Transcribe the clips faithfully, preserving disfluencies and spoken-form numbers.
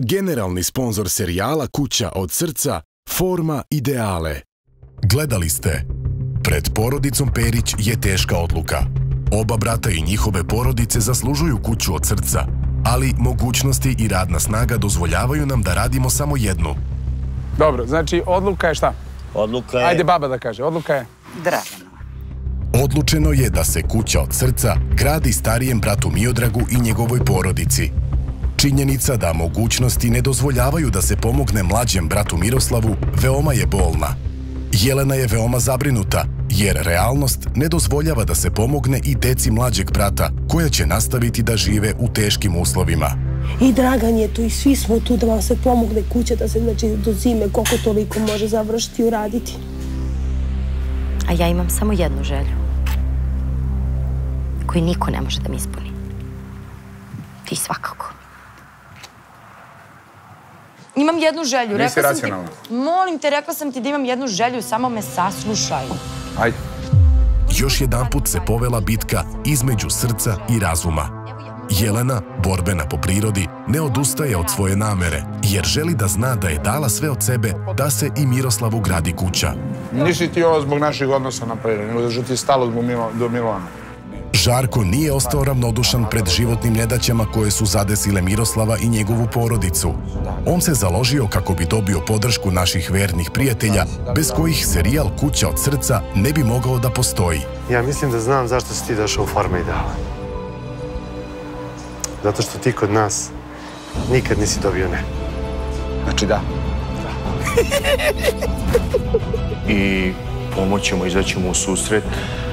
Generalni sponzor serijala Kuća od srca, Forma Ideale. Gledali ste. Pred porodicom Perić je teška odluka. Oba brata i njihove porodice zaslužuju kuću od srca, ali mogućnosti i radna snaga dozvoljavaju nam da radimo samo jednu. Dobro, znači odluka je šta? Odluka je... Ajde baba da kaže, odluka je... Dragan. Odlučeno je da se kuća od srca gradi starijem bratu Miodragu i njegovoj porodici. Činjenica da mogućnosti ne dozvoljavaju da se pomogne mlađem bratu Miroslavu veoma je bolna. Jelena je veoma zabrinuta, jer realnost ne dozvoljava da se pomogne i deci mlađeg brata, koja će nastaviti da žive u teškim uslovima. I Dragan je tu i svi smo tu da vam se pomogne kuća, da se znači do zime koliko toliko može završiti i uraditi. A ja imam samo jednu želju, koju niko ne može da mi ispuni. Ti svakako. Imam jednu želju, rekla sam ti, molim te, rekla sam ti da imam jednu želju, samo me saslušaj. Ajde. Još jedan put se povela bitka između srca i razuma. Jelena, borbena po prirodi, ne odustaje od svoje namere, jer želi da zna da je dala sve od sebe da se i Miroslavu gradi kuća. Nisi ti ovo zbog naših odnosa napravila, nego da ti je stalo do Milana. Žarko nije ostao ravnodušan pred životnim nedaćama koje su zadesile Miroslava i njegovu porodicu. On se založio kako bi dobio podršku naših vernih prijatelja, bez kojih serijal Kuća od srca ne bi mogao da postoji. Ja mislim da znam zašto si ti došao u Forma Ideala. Zato što ti kod nas nikad nisi dobio ne. Znači da. I... pomoćemo, izaćemo u susret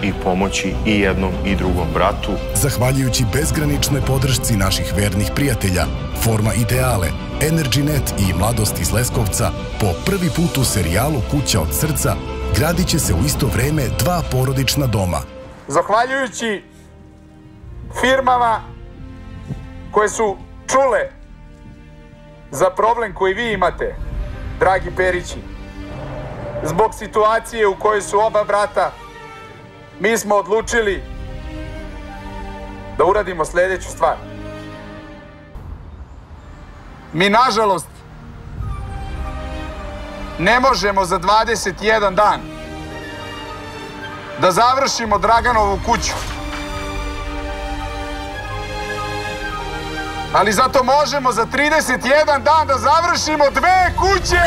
i pomoći i jednom i drugom bratu. Zahvaljujući bezgraničnoj podršci naših vernih prijatelja, Forma Ideale, EnergyNet i Mladost iz Leskovca, po prvi put u serijalu Kuća od srca gradit će se u isto vreme dva porodična doma. Zahvaljujući firmama koje su čule za problem koji vi imate, dragi Perići, zbog situacije u kojoj su oba brata, mi smo odlučili da uradimo sljedeću stvar. Mi, nažalost, ne možemo za dvadeset jedan dan da završimo Draganovu kuću. Ali zato možemo za trideset jedan dan da završimo dve kuće!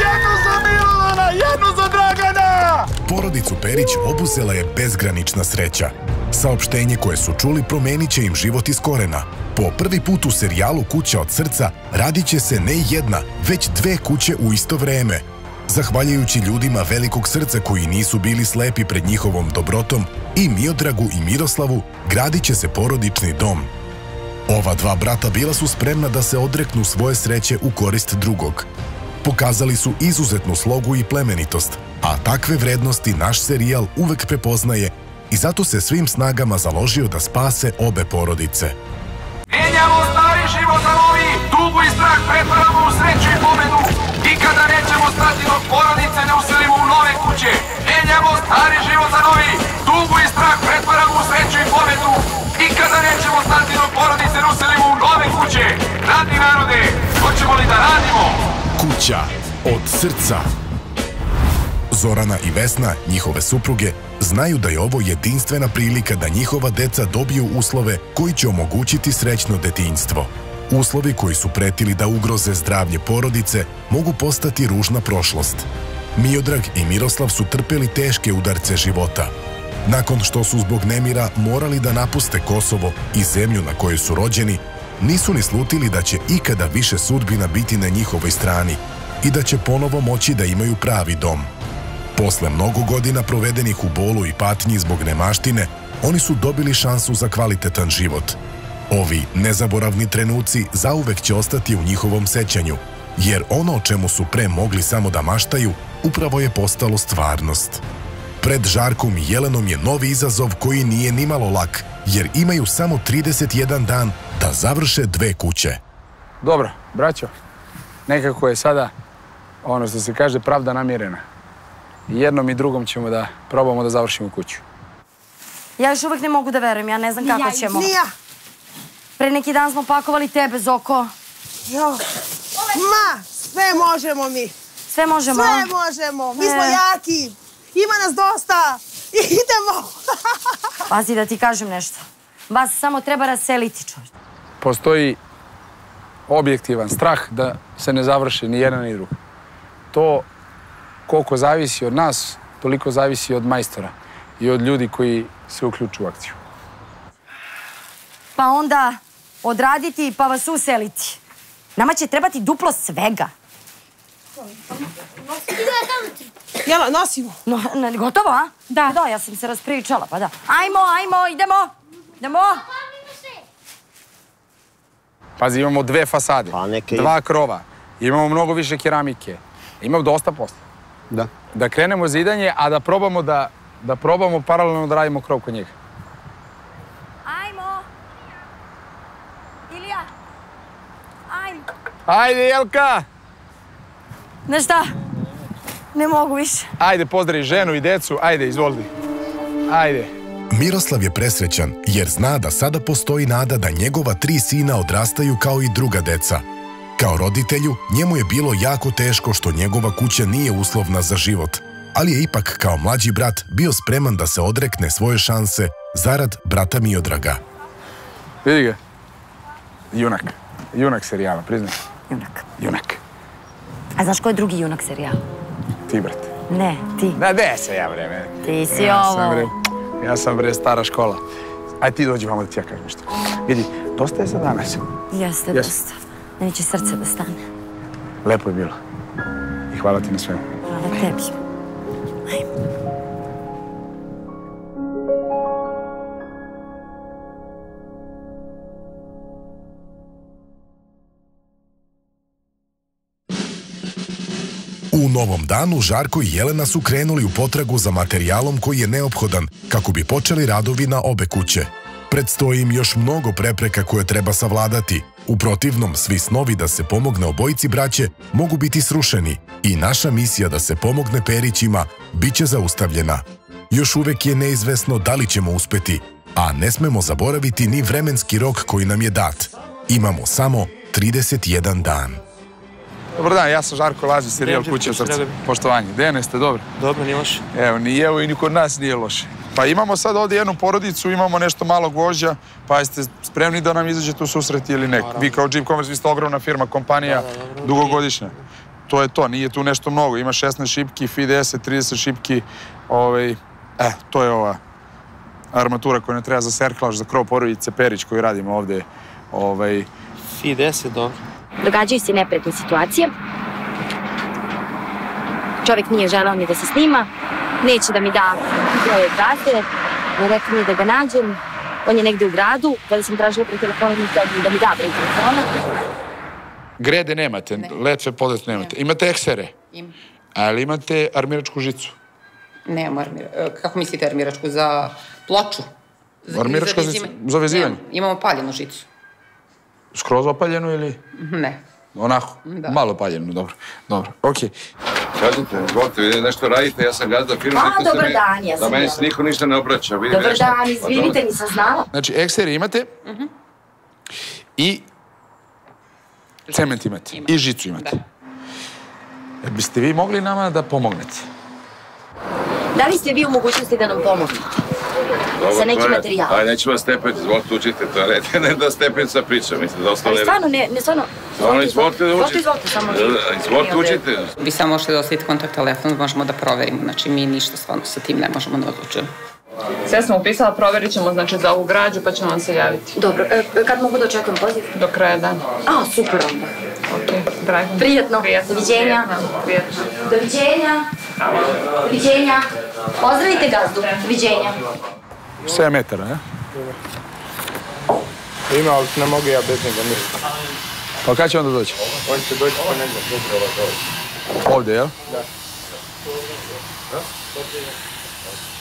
Jednu za Milana, jednu za Dragana! Porodicu Perić obuzela je bezgranična sreća. Saopštenje koje su čuli promenit će im život iz korena. Po prvi put u serijalu Kuća od srca radit će se ne jedna, već dve kuće u isto vreme. Zahvaljujući ljudima velikog srca koji nisu bili slepi pred njihovom dobrotom, i Miodragu i Miroslavu gradit će se porodični dom. Ova dva brata bila su spremna da se odreknu svoje sreće u korist drugog. Pokazali su izuzetnu slogu i plemenitost, a takve vrednosti naš serijal uvek prepoznaje i zato se svim snagama založio da spase obe porodice. Menjamo stari život na novi, tugu i strah pretvaramo u sreću i pobedu. Nikada nećemo stati dok porodice ne uselimo u nove kuće. Menjamo stari život na novi, tugu i strah pretvaramo u sreću i pobedu. Nikada nećemo stati dok porodice ne uselimo u nove kuće. Radni narode, hoćemo li da radimo? Kuća od srca. Zorana i Vesna, njihove supruge, znaju da je ovo jedinstvena prilika da njihova deca dobiju uslove koji će omogućiti srećno detinjstvo. Uslovi koji su pretili da ugroze zdravlje porodice mogu postati ružna prošlost. Miodrag i Miroslav su trpeli teške udarce života. Nakon što su zbog nemira morali da napuste Kosovo i zemlju na kojoj su rođeni, nisu ni slutili da će ikada više sudbina biti na njihovoj strani i da će ponovo moći da imaju pravi dom. Posle mnogo godina provedenih u bolu i patnji zbog nemaštine, oni su dobili šansu za kvalitetan život. Ovi nezaboravni trenuci zauvek će ostati u njihovom sećanju, jer ono o čemu su pre mogli samo da maštaju, upravo je postalo stvarnost. Pred Žarkom i Jelenom je novi izazov koji nije nimalo lak, jer imaju samo trideset jedan dan da završe dve kuće. Dobro, braćo, nekako je sada, ono što se kaže, pravda namjerena. Jednom i drugom ćemo da probamo da završimo kuću. Ja još uvek ne mogu da verujem, ja ne znam kako ćemo. Pre neki dan smo pakovali tebe, Zoko. Ma, sve možemo mi. Sve možemo. Sve možemo. Mi smo jaki. Ima nas dosta. Idemo. Pazi da ti kažem nešto. Vas samo treba raseliti, čovječ. Postoji objektivan strah da se ne završi ni jedan ni drugi. To koliko zavisi od nas, toliko zavisi od majstora i od ljudi koji se uključu u akciju. Pa onda odraditi pa vas useliti. Nama će trebati duplo svega. Jela, nosimo. Gotovo, a? Da. Da, ja sam se raspričala, pa da. Ajmo, ajmo, idemo. Idemo. Pazi, imamo dve fasade, dva krova, imamo mnogo više keramike. Imamo dosta posla. Da. Da krenemo zidanje, a da probamo da, da probamo paralelno da radimo krov kod njega. Ajmo. Ilija. Ajmo. Ajde, Jelka. Znaš šta? Ne mogu više. Ajde, pozdravi ženu i decu. Ajde, izvoli. Ajde. Miroslav je presrećan jer zna da sada postoji nada da njegova tri sina odrastaju kao i druga deca. Kao roditelju, njemu je bilo jako teško što njegova kuća nije uslovna za život, ali je ipak kao mlađi brat bio spreman da se odrekne svoje šanse zarad brata Miodraga. Vidi ga. Junak. Junak serijala, priznaj. Junak. Junak. A znaš ko je drugi junak serijala? Ti, brate. Ne, ti. Da, gde se ja, bre, mene? Ti si ovo. Ja sam, bre, stara škola. Ajde ti dođi vamo da ti ja kažem nešto. Vidi, dosta je za danas. Jeste, dosta. Meni će srce da stane. Lepo je bilo. I hvala ti na svemu. Hvala tebi. Ajmo. U novom danu Žarko i Jelena su krenuli u potragu za materijalom koji je neophodan kako bi počeli radovi na obe kuće. Predstoji im još mnogo prepreka koje treba savladati. U protivnom, svi snovi da se pomogne obojici braće mogu biti srušeni i naša misija da se pomogne Perićima bit će zaustavljena. Još uvek je neizvesno da li ćemo uspeti, a ne smemo zaboraviti ni vremenski rok koji nam je dat. Imamo samo trideset jedan dan. Dobar dan, ja sam Žarko Lazić, serijal Kuća od srca. Poštovanje. Dejane, ste dobro? Dobro, nije loše. Evo, ni evo i ni kod nas nije loše. Pa imamo sad ovdje jednu porodicu, imamo nešto malo gvožđa, pa jeste spremni da nam izađete u susret ili nek? Vi kao Jeep Commerce, vi ste ogromna firma, kompanija, dugogodišnja. To je to, nije tu nešto mnogo. Ima šesnaest šipki, F I deset, trideset šipki, ovaj, eh, to je ova armatura koja ne treba za serklaž, za krov porodice Perić koju radimo ovdje. Ovaj... F I deset, dobro. Događaju se neprijatne situacije. Čovjek nije želeo ni da se snima, neće da mi da broj brate, ne rekao mi da ga nađem, on je negdje u gradu, kada sam tražila pre telefona, da mi da pre telefona. Grede nemate, letve podletve nemate, imate eksere, ali imate armiračku žicu. Nemamo armiračku, kako mislite armiračku, za ploču? Armiračku za vezivanje? Imamo paljenu žicu. Skroz opaljenu ili? Ne. Onako? Da. Malo opaljenu, dobro. Dobro, okej. Kažite, gote, vi nešto radite, ja sam gazda firma. Pa, dobar dan, ja sam gazda. Da meni se niko ništa ne obraća. Dobar dan, izvinite, nisam znala. Znači, ekseri imate i cement imate i žicu imate. Da. Biste vi mogli nama da pomognete? Da li ste vi u mogućnosti da nam pomognete? Sa nekim materijalom. Ajde, neću vas stepeti, izvolite učite toalet. Ne da stepim sa pričom, mislim da ostalo... Ali stvarno, ne, ne stvarno... Stvarno, izvolite da učite. Izvolite, samo... Izvolite, učite. Vi samo možete da ostavite kontakt telefon, možemo da proverimo. Znači, mi ništa stvarno sa tim ne možemo da odlučujemo. Sve sam upisala, proverit ćemo, znači, za ovu građu, pa ćemo vam se javiti. Dobro, kad mogu da očekujem poziv? Do kraja dana. A, super onda. Okej, Dragan. Prijatno. Doviđenja. Doviđenja. Doviđenja. Pozdravite gazdu. Doviđenja. sedam metara, ne? Ima, ali ne mogu ja bez njega ništa. Pa kada će onda doći? On će doći po negdje. Ovdje, jel? Da.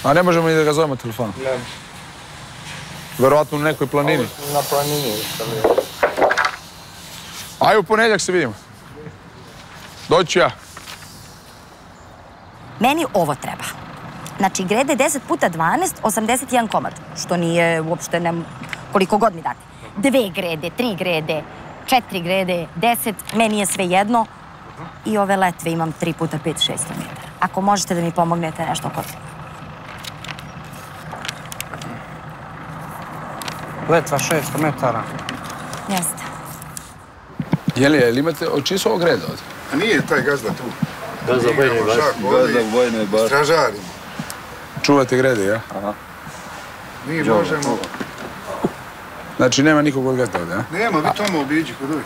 A ne možemo ni da ga zovemo telefonom? Ne. Verovatno u nekoj planini? Na planini. Ajde, u ponedjeljak se vidimo. Doći ću ja. Meni ovo treba. Znači, grede deset puta dvanaest, osamdeset jedan komad, što nije uopšte koliko god mi date. Dve grede, tri grede, četiri grede, deset, meni je sve jedno. I ove letve imam tri puta pet, šesto metara. Ako možete da mi pomognete nešto oko toga. Letva šesto metara. Jeste. Jelija, ili imate, čiji su ovo grede ovdje? A nije taj gazda tu. Gazda u vojnoj bašti. Gazda u vojnoj bašti. Stražarimo. Čuvate grede, ja? Aha. Mi možemo... Znači, nema nikog od gazda ovdje, a? Nema, vi tamo obiđi kod ovih.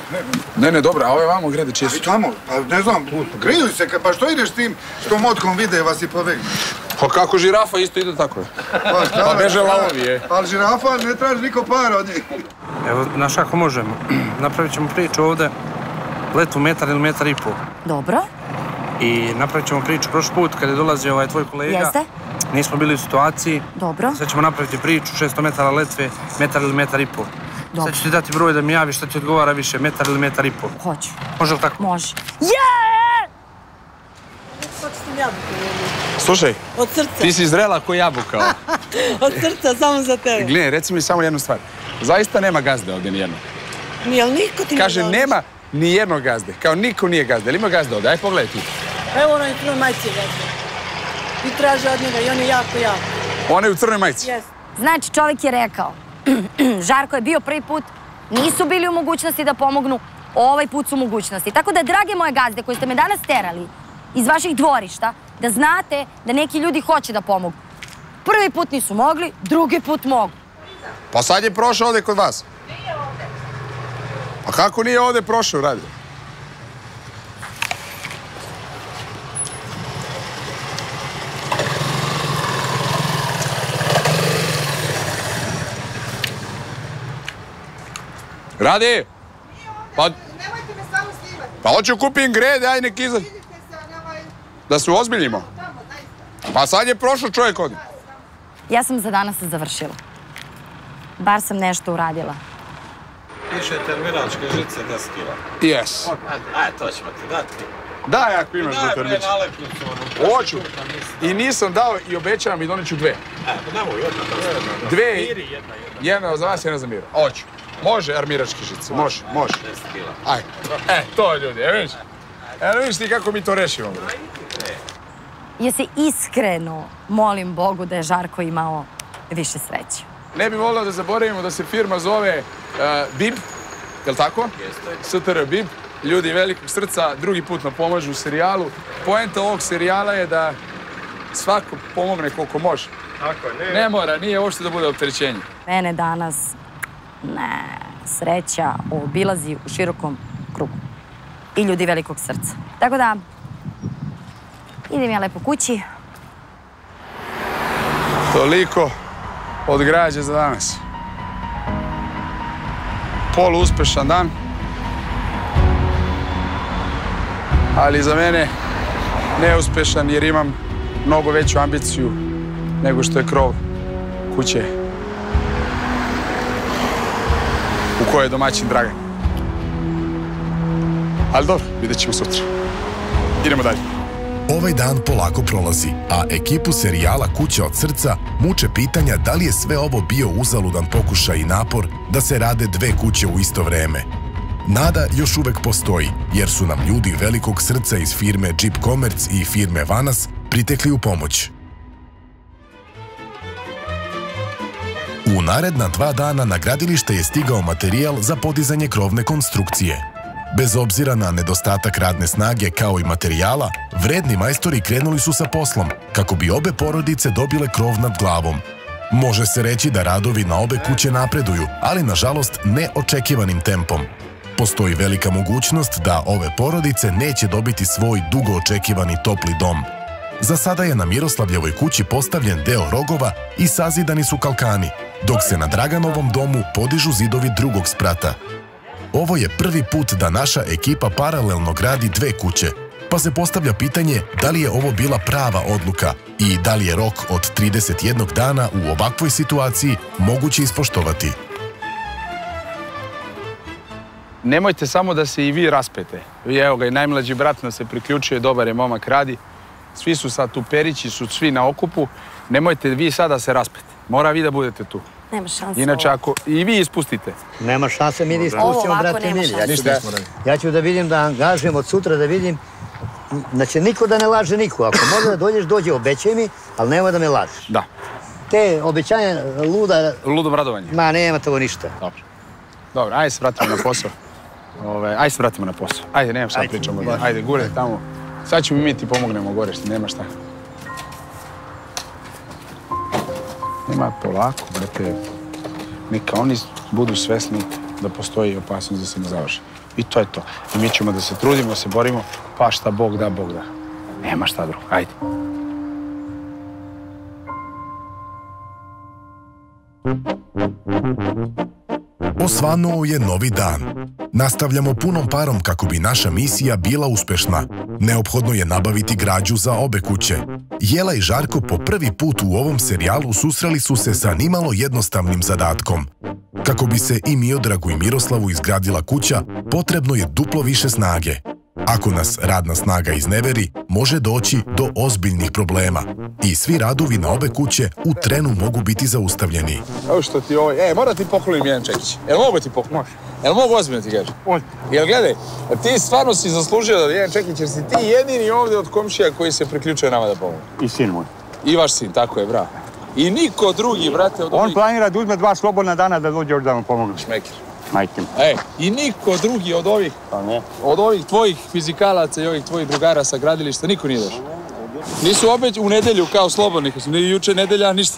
Ne, ne, dobro, a ove vamo grede čiji su? Vi tamo, pa ne znam, grili se, pa što ideš tim s tom otkom vide vas i povegne? Pa kako žirafa isto ide tako je. Pa beže lavovi je. Ali žirafa ne traži niko para od njih. Evo, znaš kako možemo. Napravit ćemo priču ovdje, letu metar ili metar i pol. Dobro. I napravit ćemo priču prošli put kada je dolazio ovaj tvoj kolega. Jeste. Nismo bili u situaciji. Dobro. Sad ćemo napraviti priču, šesto metara letve, metar ili metar i pol. Dobro. Sad ću ti dati broj da mi javiš šta ti odgovara više, metar ili metar i pol. Hoću. Može li tako? Može. Jeee! Sad ću ti jabuku. Slušaj, ti si zrela ko jabuka. Od srca, samo za tebe. Gline, reci mi samo jednu stvar. Zaista nema gazde ovdje nijedno. Nijel niko ti ne doliš? Kaže, nema nijedno gazde. Kao niko nije gazde. Jel ima gazde ovdje? Aj, pogledaj ti. Evo ono je u crnoj majici gazde. I traže od njega i on je jako, jako. Ona je u crnoj majici? Jes. Znači, čovjek je rekao, Žarko je bio prvi put, nisu bili u mogućnosti da pomognu, ovaj put su u mogućnosti. Tako da, drage moje gazde koji ste me danas terali iz vaših dvorišta, da znate da neki ljudi hoće da pomogu. Prvi put nisu mogli, drugi put mogu. Pa sad je prošao ovdje kod vas. Nije ovdje. Pa kako nije ovdje prošao, radio? Radi! Nije ovdje, pa... nemojte me samo snimati. Pa hoću kupim grede, aj nek iza... Da se uozbiljimo. Pa sad je prošao čovjek od njih. Ja sam za danas završila. Bar sam nešto uradila. Piše terminalčke žice deset kila. Jes. Ajde, to ćemo ti dati. Daj, ako imaš do termića. Daj, pre nalepnicu. Hoću. I nisam dao i obećavam i doneću dve. Nemoj, jedna. Dve. Jedna za vas, jedna za Mira. Hoću. Može armiračke žice. Može, može. deset kila. Ajde. E, to je ljudi. Evo vidiš. Evo vidiš ti kako mi to rešimo. Ja se iskreno molim Bogu da je Žarko imao više sreće. Ne bih volio da zaboravimo da se firma zove BIMP, je li tako? es te er BIMP, ljudi velikog srca, drugi put nam pomažu u serijalu. Poenta ovog serijala je da svako pomogne koliko može. Ne mora, nije uopšte da bude opterećenje. Mene danas sreća obilazi u širokom krugu i ljudi velikog srca. Tako da... idem ja lepo kući. Toliko od građe za danas. Polu uspešan dan. Ali za mene neuspešan jer imam mnogo veću ambiciju nego što je krov kuće u kojoj je domaćin Dragan. Ali dobro, vidjet ćemo sutra. Idemo dalje. Ovaj dan polako prolazi, a ekipu serijala Kuća od srca muče pitanja da li je sve ovo bio uzaludan pokušaj i napor da se rade dve kuće u isto vreme. Nada još uvek postoji, jer su nam ljudi velikog srca iz firme Jeep Commerce i firme Vanas pritekli u pomoć. U naredna dva dana na gradilište je stigao materijal za podizanje krovne konstrukcije. Bez obzira na nedostatak radne snage kao i materijala, vredni majstori krenuli su sa poslom, kako bi obe porodice dobile krov nad glavom. Može se reći da radovi na obe kuće napreduju, ali nažalost neočekivanim tempom. Postoji velika mogućnost da ove porodice neće dobiti svoj dugo očekivani topli dom. Za sada je na Miroslavljevoj kući postavljen deo rogova i sazidani su kalkani, dok se na Draganovom domu podižu zidovi drugog sprata. Ovo je prvi put da naša ekipa paralelno gradi dve kuće, pa se postavlja pitanje da li je ovo bila prava odluka i da li je rok od trideset jednog dana u ovakvoj situaciji moguće ispoštovati. Nemojte samo da se i vi raspete. Evo ga, i najmlađi brat nam se priključuje, dobar je momak, radi. Svi su sad tu, Perići su svi na okupu. Nemojte vi sada da se raspete. Mora vi da budete tu. Nema šanse. Inače, ako i vi ispustite. Nema šanse, mi ispustimo, brate mili. Ja ću da vidim, da angažujem od sutra, da vidim. Znači, niko da ne laže niko. Ako možda da dođeš, dođe, obećaj mi, ali nema da me lažeš. Da. Te obećanja luda... Ludo bradovanje. Ma, nema tovo ništa. Dobro. Dobro, ajde se vratimo na posao. Ajde se vratimo na posao. Ajde, nemam šta pričamo. Ajde, gure tamo. Sad ćemo mi ti pomognemo, Gorešti, nema šta. Nema, polako, brate. Neka oni budu svesni da postoji opasnost da se ne završi. I to je to. I mi ćemo da se trudimo, da se borimo, pa šta Bog da, Bog da. Nema šta drugo, ajde. Osvanuo je novi dan. Nastavljamo punom parom kako bi naša misija bila uspešna. Neophodno je nabaviti građu za obe kuće. Jela i Žarko po prvi put u ovom serijalu susreli su se sa nimalo jednostavnim zadatkom. Kako bi se i Miodragu i Miroslavu izgradila kuća, potrebno je duplo više snage. Ako nas radna snaga izneveri, može doći do ozbiljnih problema. I svi radovi na obe kuće u trenu mogu biti zaustavljeni. Evo što ti ovaj... E, moram ti poklonim jedan čekić. Jel mogu ti poklonim? Može. Jel mogu ozbiljno ti kažem? Može. Jel gledaj, ti stvarno si zaslužio da jedan čekić, jer si ti jedini ovdje od komšija koji se priključuje nama da pomogu. I sin moj. I vaš sin, tako je, bravo. I niko drugi, brate... On planira da uzme dva slobodna dana da dođe još da vam pomogu. Šmekir. E, i niko drugi od ovih, od ovih tvojih fizikalaca i ovih tvojih drugara sa gradilišta, niko nije došao. Nisu opet u nedelju kao slobodnih, ni juče nedelja, ništa.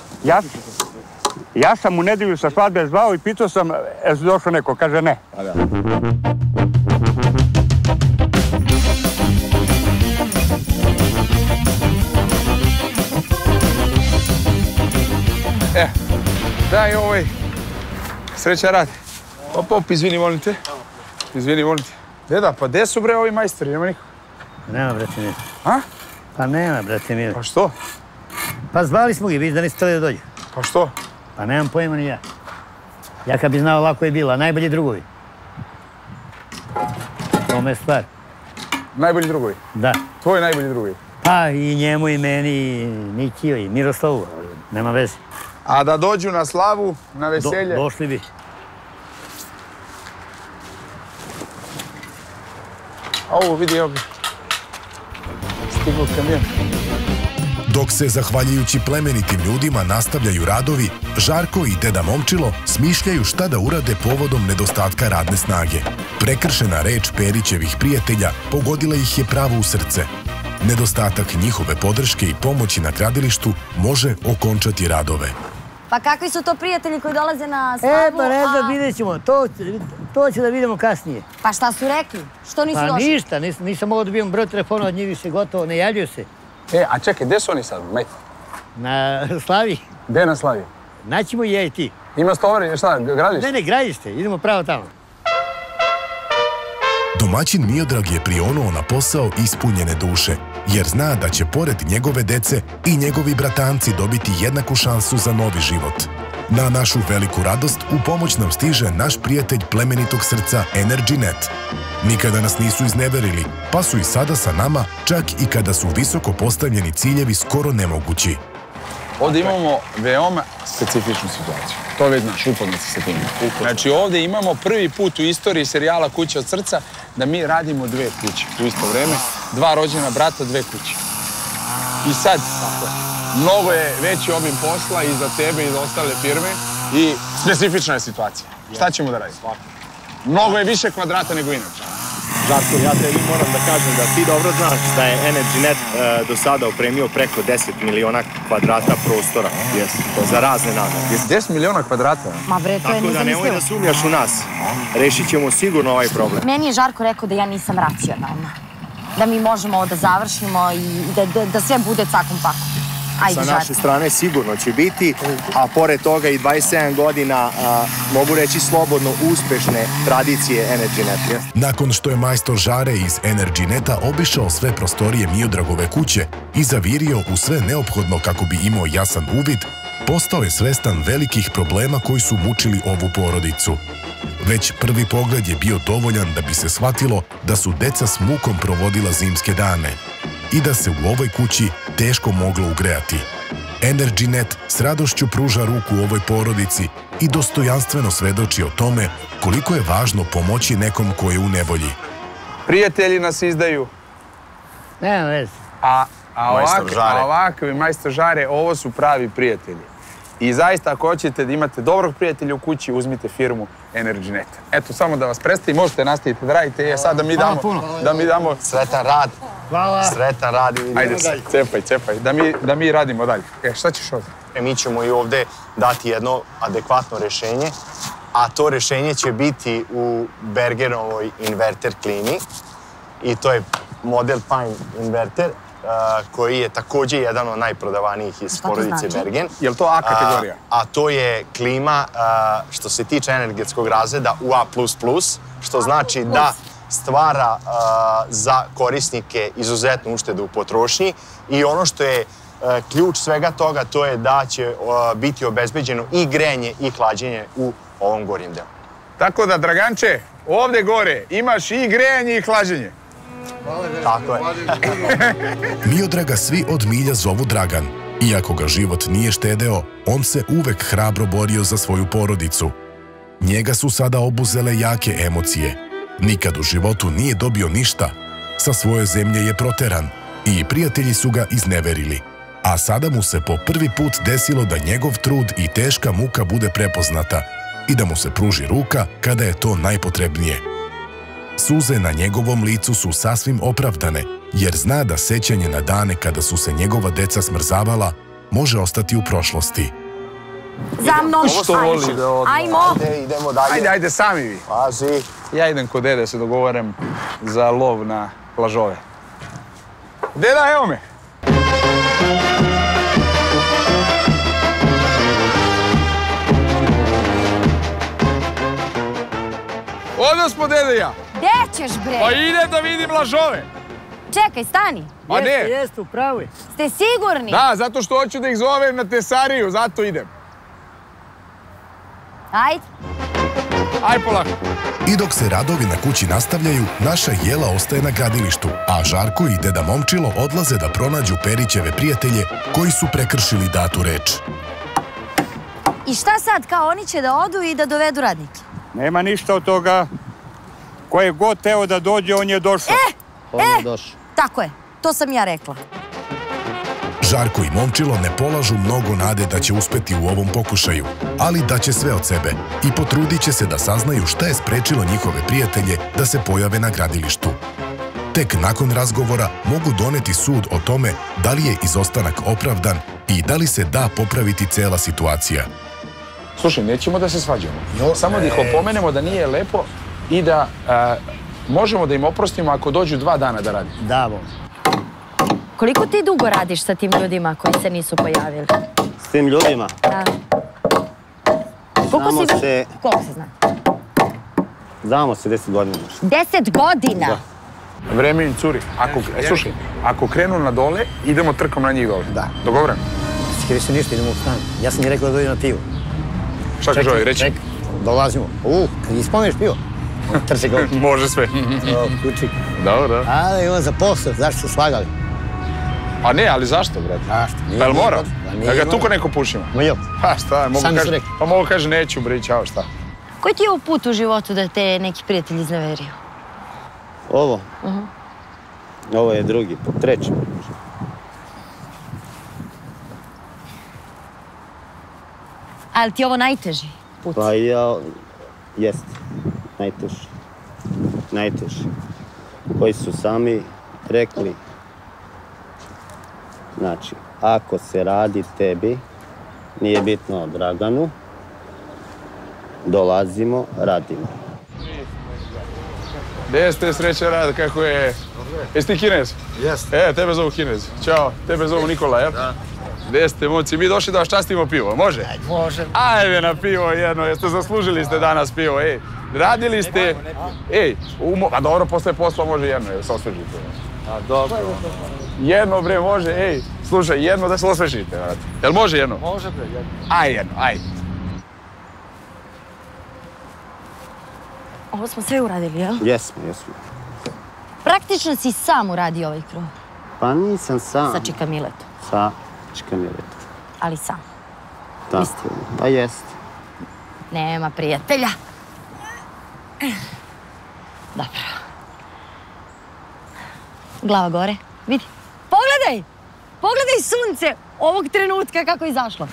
Ja sam u nedelju sa svadbe zvao i pitao sam, je li došao neko, kaže ne. E, daj ovaj, sreća radi. Opa, opa, izvini, molim te. Izvini, molim te. Deda, pa gde su, bre, ovi majstori? Nema niko? Nema, brate Miro. A? Pa nema, brate Miro. Pa što? Pa zvali smo ga, vidiš da niste hteli da dođe. Pa što? Pa nemam pojma ni ja. Ja kad bi znao, lako je bilo, a najbolji drugovi. Tome je stvar. Najbolji drugovi? Da. Tvoji najbolji drugovi? Pa i njemu, i meni, i Nikio, i Miroslavu. Nema veze. A da dođu na slavu, na veselje? Došli bi. Ovo vidi, evo bi stigao kamion. Dok se, zahvaljujući plemenitim ljudima, nastavljaju radovi, Žarko i deda Momčilo smišljaju šta da urade povodom nedostatka radne snage. Prekršena reč Perićevih prijatelja pogodila ih je pravo u srce. Nedostatak njihove podrške i pomoći na gradilištu može okončati radove. Pa kakvi su to prijatelji koji dolaze na slavu? E, pa ne znam, vidjet ćemo. To ću da vidimo kasnije. Pa šta su rekli? Što nisu došli? Pa ništa, nisam mogao da bijem broj telefona od njih više, gotovo, ne javljaju se. E, a čekaj, gde su oni sad, mate? Na slavi. Gde na slavi? Naćemo i ja i ti. Ima stovari, šta, gradište? Ne, ne, gradište, idemo pravo tamo. Domaćin Miodrag je prionuo na posao ispunjene duše, jer zna da će pored njegove dece i njegovi bratanci dobiti jednaku šansu za novi život. Na našu veliku radost u pomoć nam stiže naš prijatelj plemenitog srca EnergyNet. Nikada nas nisu izneverili, pa su i sada sa nama, čak i kada su visoko postavljeni ciljevi skoro nemogući. Ovdje imamo veoma specifičnu situaciju. To već naš upoznaci se tim. Znači ovdje imamo prvi put u istoriji serijala Kuća od srca da mi radimo dve kuće u isto vreme. Dva rođena brata, dve kuće. I sad, mnogo je veći obim posla i za tebe i za ostale firme i specifična je situacija. Šta ćemo da radimo? Mnogo je više kvadrata nego inače. Žarko, ja te moram da kažem da ti dobro znaš da je EnergyNet do sada opremio preko deset miliona kvadrata prostora za razne namene. deset miliona kvadrata? Ma bre, to je nezamislivo. Tako da nemoj da sumnjaš u nas. Rešit ćemo sigurno ovaj problem. Meni je Žarko rekao da ja nisam racionalna. Da mi možemo ovo da završimo i da sve bude cakom pakom. Sa naše strane sigurno će biti, a pored toga i dvadeset sedam godina, mogu reći slobodno, uspešne tradicije EnergyNet. Nakon što je majstor Žare iz EnergyNeta obišao sve prostorije Miodragove kuće i zavirio u sve neophodno kako bi imao jasan uvid, postao je svestan velikih problema koji su mučili ovu porodicu. Već prvi pogled je bio dovoljan da bi se shvatilo da su deca s mukom provodila zimske dane i da se u ovoj kući teško moglo ugrejati. EnergyNet s radošću pruža ruku ovoj porodici i dostojanstveno svedoči o tome koliko je važno pomoći nekom ko je u nevolji. Prijatelji nas izdaju. Nema vez. A ovakvi majstor žare, ovo su pravi prijatelji. I zaista ako hoćete da imate dobrog prijatelja u kući, uzmite firmu EnergyNet. Eto, samo da vas predstavim, možete nastaviti da radite. I sad da mi damo... Sretan rad. Hvala. Sretan rad. Ajde, cepaj, cepaj. Da mi radimo dalje. E, šta ćeš ovdje? E, mi ćemo i ovdje dati jedno adekvatno rješenje, a to rješenje će biti u Bergenovoj inverter klini. I to je model Pine inverter, koji je također jedan od najprodavanijih iz porodice Bergen. Je li to A kategorija? A to je klima što se tiče energetskog razreda u A plus plus, što znači da stvara za korisnike izuzetnu uštedu u potrošnji i ono što je ključ svega toga to je da će biti obezbeđeno i grejanje i hlađenje u ovom gornjem delu. Tako da, Draganče, ovdje gore imaš i grejanje i hlađenje. Tako je. Miodraga svi od milja zovu Dragan. Iako ga život nije štedeo, on se uvek hrabro borio za svoju porodicu. Njega su sada obuzele jake emocije. Nikad u životu nije dobio ništa. Sa svoje zemlje je proteran i prijatelji su ga izneverili. A sada mu se po prvi put desilo da njegov trud i teška muka bude prepoznata i da mu se pruži ruka kada je to najpotrebnije. Suze na njegovom licu su sasvim opravdane, jer zna da sećanje na dane kada su se njegova deca smrzavala može ostati u prošlosti. Za mnom, ajmo! Ajde, ajde, sami vi. Ja idem kod dede, se dogovaram za lov na plažove. Deda, evo me! Ovdje smo, dede, ja! Gde ćeš, bre? Pa idem da vidim lažove. Čekaj, stani. Pa ne. Jeste, jeste, upravo je. Ste sigurni? Da, zato što hoću da ih zovem na tesariju, zato idem. Ajde. Ajde, polako. I dok se radovi na kući nastavljaju, naša Jela ostaje na gradilištu, a Žarko i deda Momčilo odlaze da pronađu Perićeve prijatelje koji su prekršili datu reč. I šta sad, kao oni će da odu i da dovedu radnike? Nema ništa od toga. Ko je god teo da dođe, on je došao. E, e, tako je, to sam ja rekla. Žarko i Momčilo ne polažu mnogo nade da će uspeti u ovom pokušaju, ali daće sve od sebe i potrudit će se da saznaju šta je sprečilo njihove prijatelje da se pojave na gradilištu. Tek nakon razgovora mogu doneti sud o tome da li je izostanak opravdan i da li se da popraviti cela situacija. Slušaj, nećemo da se svađamo. Samo da ih opomenemo da nije lepo i da možemo da im oprostimo ako dođu dva dana da radim. Da, bom. Koliko ti dugo radiš sa tim ljudima koji se nisu pojavili? S tim ljudima? Da. Znamo se... Koliko se zna? Znamo se deset godina. Deset godina? Da. Vreme im curi. Slušaj, ako krenu na dole, idemo trkom na njih dole. Da. Dogovoreno? Skiri se ništa, idemo u stan. Ja sam mi rekao da dođe na pivo. Šta kaže ovaj, reći? Dolazimo. Uh, ispomeniš pivo? Trče ga oči. Može sve. Kučik. Dobro. Ali imam za posao, zašto su slagali? A ne, ali zašto, brate? Zašto? Pa jel mora? Da ga tuko neko pušimo? Ma jel. Pa šta, mogu kaže neću, bre, čao, šta? Koji ti je u put u životu da te neki prijatelj izneverio? Ovo? Ovo je drugi, treći. Ali ti je ovo najteži put? Pa ja, jest. Najteži. Najteži. Koji su sami rekli, znači, ako se radi tebi, nije bitno o Draganu, dolazimo, radimo. Gdje ste, sreća rad, kako je? Jeste Kinez? Jeste. E, tebe zovu Kinez. Ćao, tebe zovu Nikola, ja? Da. Gdje ste, momci, mi došli da vas častimo pivo, može? Može. Ajde na pivo jedno, jeste zaslužili ste danas pivo, ej. Radili ste... Ej, a dobro, posle posla može jedno, jel se osvežite? A dobro. Jedno, bre, može, ej, slušaj, jedno da se osvežite, vrat. Jel može jedno? Može, bre, jedno. Aj, jedno, aj. Ovo smo sve uradili, jel? Jesmo, jesmo. Praktično si sam uradio ovaj krov. Pa nisam sam. Sa Čika Miletom. Sa Čika Miletom. ali sam. Tako, da jest. Nema prijatelja. Dobro. Glava gore, vidi. Pogledaj! Pogledaj sunce ovog trenutka kako je izašlo.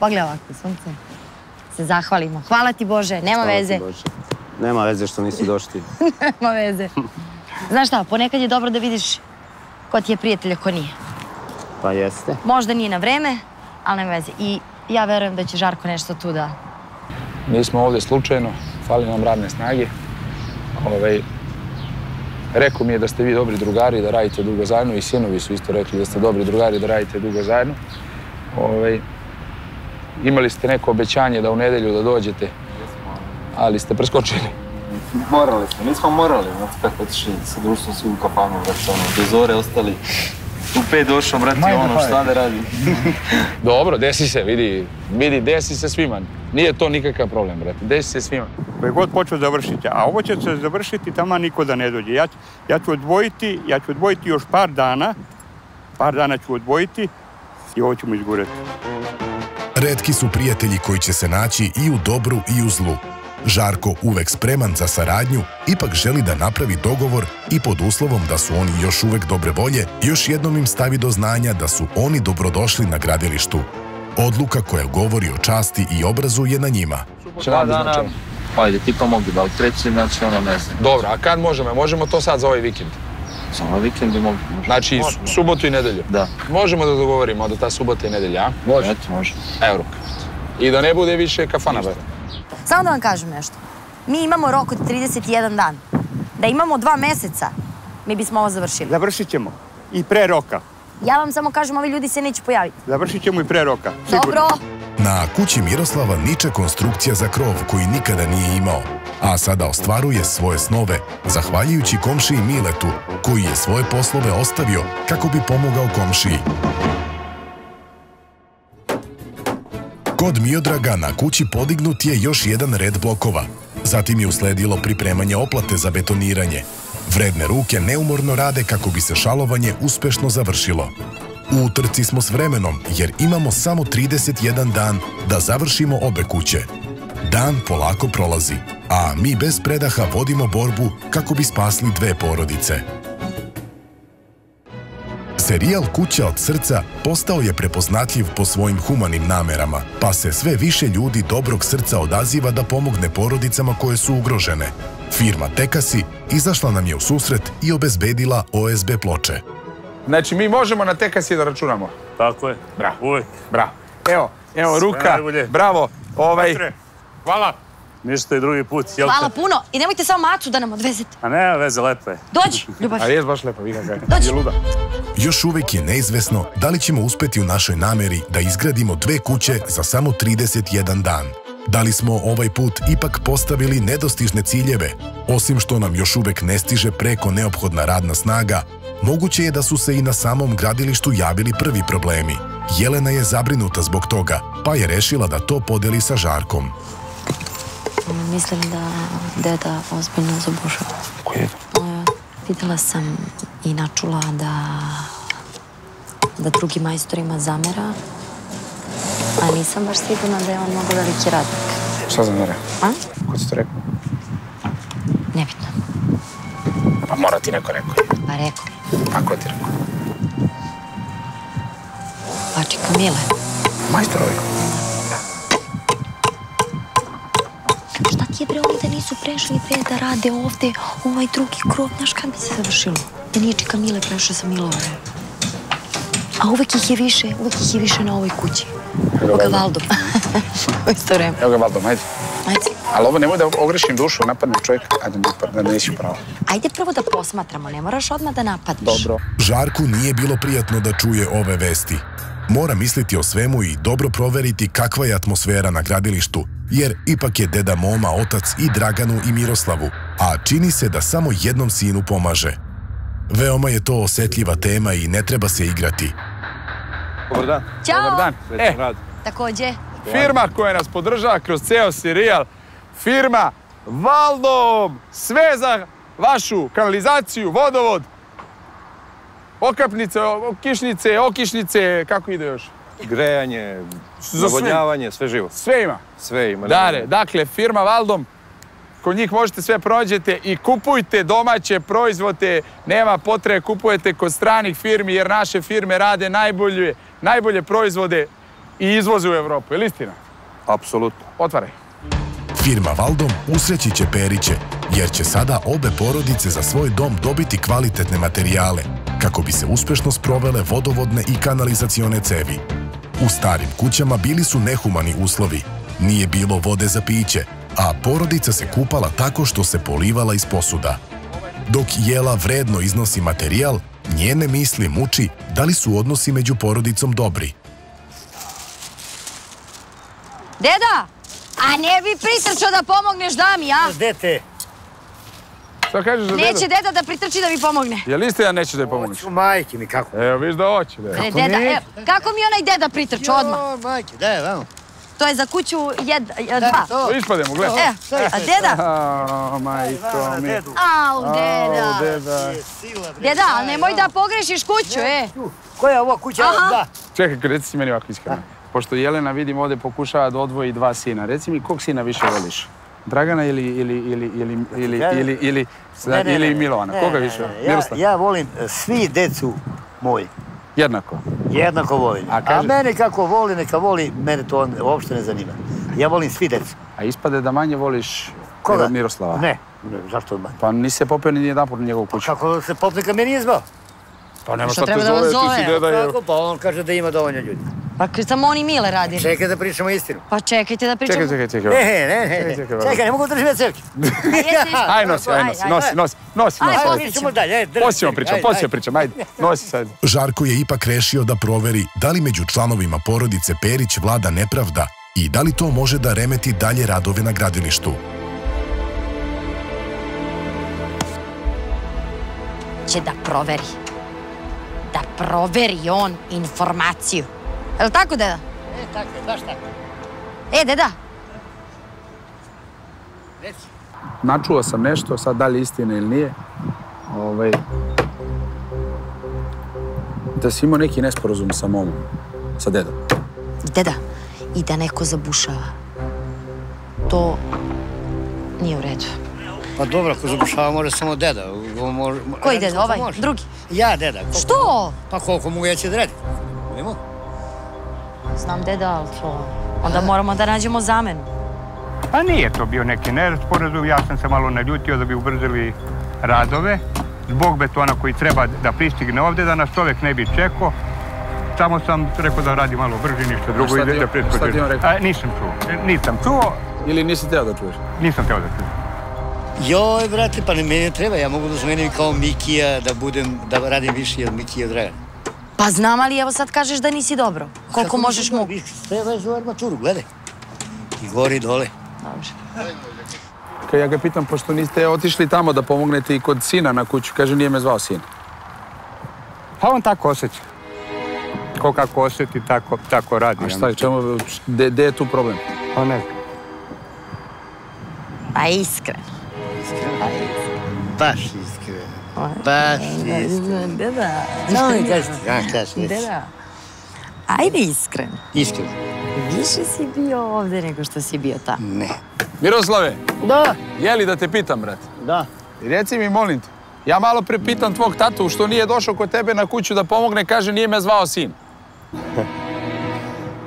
Pogledaj ovako, sunce. Se zahvalimo. Hvala ti Bože, nema veze. Nema veze što nisi došli. Nema veze. Znaš šta, ponekad je dobro da vidiš ko ti je prijatelj, a ko nije. Pa jeste. Možda nije na vreme, ali nema veze. I ja verujem da će Žarko nešto tu da... Mi smo ovdje slučajno, fali nam radne snage. Rekao mi je da ste vi dobri drugari da radite dugo zajedno i sinovi su isto rekli da ste dobri drugari da radite dugo zajedno. Imali ste neko obećanje da u nedelju da dođete, ali ste preskočili. Morali smo, nismo morali. Kako otišli sa društvom svi u kafanu, do zore ostali. U pet došao, brati, ono šta da radi. Dobro, desi se, vidi, vidi, desi se svima. Nije to nikakav problem, brati, desi se svima. Koji god počeo završiti, a ovo će se završiti, tamo niko da ne dođe. Ja ću odvojiti, ja ću odvojiti još par dana, par dana ću odvojiti i ovo ćemo izgurati. Retki su prijatelji koji će se naći i u dobru i u zlu. Žarko, uvek spreman za saradnju, ipak želi da napravi dogovor i pod uslovom da su oni još uvek dobre volje, još jednom im stavi do znanja da su oni dobrodošli na gradilištu. Odluka koja govori o časti i obrazu je na njima. Dva dana, pa ide ti pomogu, da li treći, znači ono ne znam. Dobro, a kad možemo? Možemo to sad za ovaj vikend? Za ovaj vikend bi mogu. Znači subotu i nedelju? Da. Možemo da dogovorimo da ta subota i nedelja, a? Može. Eto, može. Euro. I da ne bude više kafana. Samo da vam kažem nešto. Mi imamo rok od trideset jedan dan. Da imamo dva meseca, mi bismo ovo završili. Završit ćemo. I pre roka. Ja vam samo kažem, ovi ljudi se neće pojaviti. Završit ćemo i pre roka. Dobro! Na kući Miroslava niče konstrukcija za krov koji nikada nije imao. A sada ostvaruje svoje snove, zahvaljujući komšiji Miletu, koji je svoje poslove ostavio kako bi pomogao komšiji. Kod Miodraga na kući podignut je još jedan red blokova. Zatim je usledilo pripremanje oplate za betoniranje. Vredne ruke neumorno rade kako bi se šalovanje uspešno završilo. U utrci smo s vremenom jer imamo samo trideset jedan dan da završimo obe kuće. Dan polako prolazi, a mi bez predaha vodimo borbu kako bi spasli dve porodice. Serijal Kuća od srca postao je prepoznatljiv po svojim humanim namerama, pa se sve više ljudi dobrog srca odaziva da pomogne porodicama koje su ugrožene. Firma Tekasi izašla nam je u susret i obezbedila O S B ploče. Znači, mi možemo na Tekasi da računamo. Tako je, uvek. Bravo. Evo, evo, ruka, bravo. Hvala. Ništa i drugi put. Hvala puno i nemojte samo macu da nam odvezete. A nema veze, lepa je. Dođi, ljubav. A jes baš lepa, vi kakaj. Dođi. Još uvek je neizvesno da li ćemo uspeti u našoj nameri da izgradimo dve kuće za samo trideset jedan dan. Da li smo ovaj put ipak postavili nedostižne ciljeve? Osim što nam još uvek ne stiže preko neophodna radna snaga, moguće je da su se i na samom gradilištu javili prvi problemi. Jelena je zabrinuta zbog toga, pa je rešila da to podeli sa Žarkom. Mislim da deda ozbiljno zabušava. Koji je to? Videla sam i načula da drugi majstor ima zamera, a nisam baš sigurna da je on mnogo veliki radnik. Šta zamera? A? Ko si to rekao? Nebitno. Pa mora ti neko rekao. Pa rekao. Pa ko ti rekao? Pa čekam Mile. Majstorovi? Šta ti je ovdje nisu prešli pre da rade ovdje ovaj drugi krov, znaš kada bi se završilo? Da nije čeka Mile prešao sa Milove. A uvek ih je više, uvek ih je više na ovoj kući. Evo ga Valdom. U isto vreme. Evo ga Valdom, ajde. Ajde. Ali ovo nemoj da ogrešim dušu, napadne čovjek, ajde da ne nisi pravo. Ajde prvo da posmatramo, ne moraš odmah da napadneš. Dobro. Žarku nije bilo prijatno da čuje ove vesti. Mora misliti o svemu i dobro proveriti kakva je atmosfera na gradilištu, jer ipak je deda Moma otac i Draganu i Miroslavu, a čini se da samo jednom sinu pomaže. Veoma je to osetljiva tema i ne treba se igrati. Dobar dan. Ćao. Dobar dan. E, takođe. Firma koja nas podržava kroz ceo serijal, firma Valdom, sve za vašu kanalizaciju, vodovod, okapnice, kišnice, okišnice, kako ide još? grejanje, navodnjavanje, sve živo. Sve ima. Sve ima. Dare, dakle, firma Valdom, kod njih možete sve prođete i kupujte domaće proizvode, nema potrebe, kupujete kod stranih firmi, jer naše firme rade najbolje, najbolje proizvode i izvoze u Evropu. Je li istina? Apsolutno. Otvaraj. Firma Valdom usreći će Periće, jer će sada obe porodice za svoj dom dobiti kvalitetne materijale, kako bi se uspešno sprovele vodovodne i kanalizacione cevi. U starim kućama bili su nehumani uslovi, nije bilo vode za piće, a porodica se kupala tako što se polivala iz posuda. Dok Jela vredno iznosi materijal, njene misli muči da li su odnosi među porodicom dobri. Deda, a ne bi pritrčao da pomogneš dami, a? Dete. Šta kažeš za dedu? Neće deda da pritrči da mi pomogne. Jel isti da neće da je pomogneš? Hoću majke mi, kako? Evo, viš da hoće, deda. Kako mi onaj deda pritrčao odmah? Jo, majke, daj, vamo. To je za kuću dva. Išpademo, gledaj. A deda? Au, majko mi. Au, deda. Deda, ali nemoj da pogrešiš kuću, e. Koja je ova kuća? Čekaj, reci si meni ovako iskreno. Pošto Jelena, vidim, ovde pokušava da odvoji dva sina. Reci mi, kog sina više voliš? Dragana ili Milovana? Koga više? Miroslav? Ja volim svi decu moji. Jednako? Jednako volim. A mene kako voli, neka voli, mene to uopšte ne zanima. Ja volim svi decu. A ispade da manje voliš Miroslava? Ne. Zašto manje? Pa nisi se popeo ni jedan put na njegovu kuću. Kako se popne kad me nije zvao? Pa nema šta te zove, ti si deda je... Pa on kaže da ima dovoljno ljudi. Pa samo on i Mile radi. Čekaj da pričamo istinu. Pa čekajte da pričamo... Čekaj, čekaj, čekaj. Ne, ne, ne. Čekaj, ne mogu da držim od cevke. Aj, nosi, aj, nosi, nosi, nosi, nosi. Aj, postićemo dalje. Postićemo pričamo, postićemo pričamo, ajde. Nosi sad. Žarko je ipak rešio da proveri da li među članovima porodice Perić vlada nepravda i da li to može da remeti dalje radove na gradilištu. Će da proveri. Da proveri on informaciju. Je li tako, deda? E, tako je, baš tako. E, deda. Reci. Načuo sam nešto, sad da li je istina ili nije. Da si imao neki nesporazum sa momom, sa dedom. Deda, i da neko zabušava. To nije u redu. Pa dobro, ako zabušava može samo deda. Koji deda, ovaj, drugi? Ja, deda. Što? Pa koliko mogu ja će da redim. Ne mogu. Znam deda, ali to... Onda moramo da nađemo zamenu. Pa nije to bio neki nesporazum. Ja sam se malo naljutio da bi ubrzili radove. Zbog betona koji treba da pristigne ovde, da nas čovek ne bi čekao. Samo sam rekao da radi malo brže, ništa drugo. Šta ti on rekao? Nisam čuo. Nisam čuo. Ili nisi teo da čuješ? Nisam teo da čuješ. Joj, brate, pa meni ne treba. Ja mogu da zmenim kao Mikija, da radim više od Mikija i Dragana. Pa znam, ali evo sad kažeš da nisi dobro. Koliko možeš mogu? Treba je za armaturu, gledaj. I gori i dole. Dobro. Ja ga pitam, pošto niste otišli tamo da pomognete i kod sina na kuću, kaže nije me zvao sin. Pa on tako osjeća. Ko kako osjeti, tako radi. A šta, čemu, gde je tu problem? Pa ne. Pa iskreno. Iskreno? Pa iskreno. Baš iskreno. Baš iskreno. Deda. Samo mi kažete. Deda. Ajde iskreno. Iskreno. Više si bio ovde nego što si bio tamo. Ne. Miroslave. Da. Jeli da te pitam, brate? Da. Reci mi, molim te. Ja malo pre pitam tvog tatu što nije došao kod tebe na kuću da pomogne, kaže nije me zvao sin.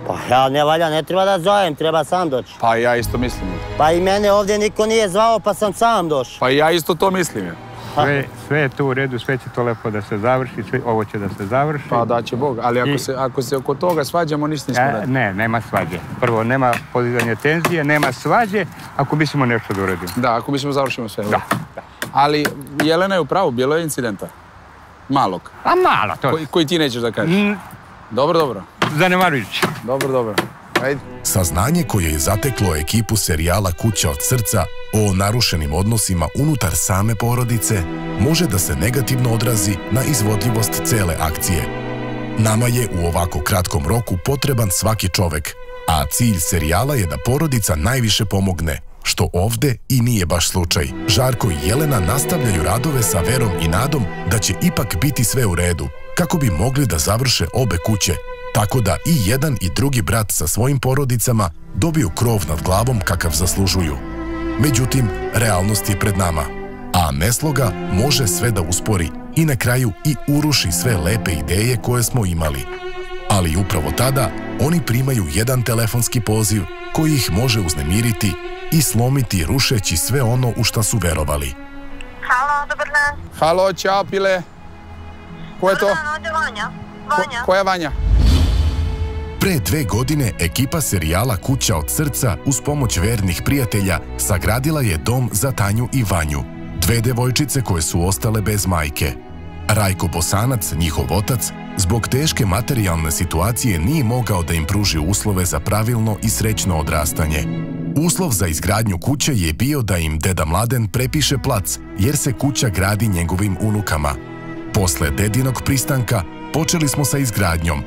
Pa ja ne valja, ne treba da zovem, treba sam doći. Pa ja isto mislim. Pa i mene ovde niko nije zvao, pa sam sam došao. Pa ja isto to mislim. Sve je to u redu, sve će to lepo da se završi, ovo će da se završi. Pa daće Bog, ali ako se oko toga svađamo, ništa nismo radili. Ne, nema svađe. Prvo, nema podizanje tenzije, nema svađe, ako mislimo nešto da uradimo. Da, ako mislimo završimo sve. Da. Ali Jelena je u pravu, bilo je incidenta. Malog. A malo to. Koji ti nećeš da kažeš. Dobro, dobro. Zanemarujući. Dobro, dobro. Saznanje koje je zateklo ekipu serijala Kuća od srca o narušenim odnosima unutar same porodice može da se negativno odrazi na izvodljivost cele akcije. Nama je u ovako kratkom roku potreban svaki čovek, a cilj serijala je da porodica najviše pomogne, što ovde i nije baš slučaj. Žarko i Jelena nastavljaju radove sa verom i nadom da će ipak biti sve u redu, kako bi mogli da završe obe kuće, tako da i jedan i drugi brat sa svojim porodicama dobiju krov nad glavom kakav zaslužuju. Međutim, realnost je pred nama, a nesloga može sve da uspori i na kraju i uruši sve lepe ideje koje smo imali. Ali upravo tada oni primaju jedan telefonski poziv koji ih može uznemiriti i slomiti rušeći sve ono u šta su verovali. Halo, dobar dan. Halo, ćao Pile. Ko je to? Dobar dan, ovdje Vanja. Vanja. Koja Vanja? Pre dve godine ekipa serijala Kuća od srca uz pomoć vernih prijatelja sagradila je dom za Tanju i Vanju, dve devojčice koje su ostale bez majke. Rajko Bosanac, njihov otac, zbog teške materijalne situacije nije mogao da im pruži uslove za pravilno i srećno odrastanje. Uslov za izgradnju kuće je bio da im deda Mladen prepiše plac, jer se kuća gradi njegovim unukama. Posle dedinog pristanka počeli smo sa izgradnjom.